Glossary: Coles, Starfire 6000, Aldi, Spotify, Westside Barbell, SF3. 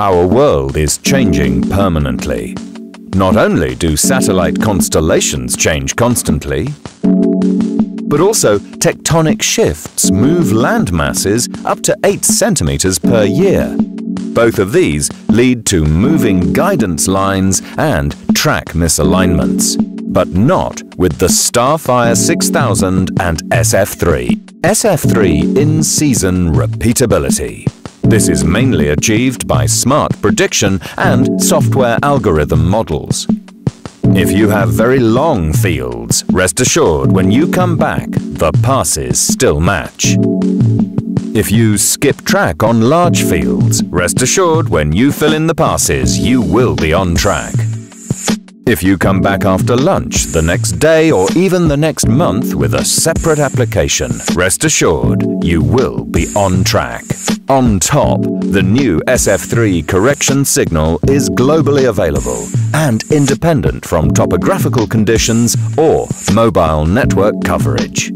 Our world is changing permanently. Not only do satellite constellations change constantly, but also tectonic shifts move land masses up to 8 centimeters per year. Both of these lead to moving guidance lines and track misalignments, but not with the Starfire 6000 and SF3. SF3 in-season repeatability. This is mainly achieved by smart prediction and software algorithm models. If you have very long fields, rest assured when you come back, the passes still match. If you skip track on large fields, rest assured when you fill in the passes, you will be on track. If you come back after lunch the next day or even the next month with a separate application, rest assured you will be on track. On top, the new SF3 correction signal is globally available and independent from topographical conditions or mobile network coverage.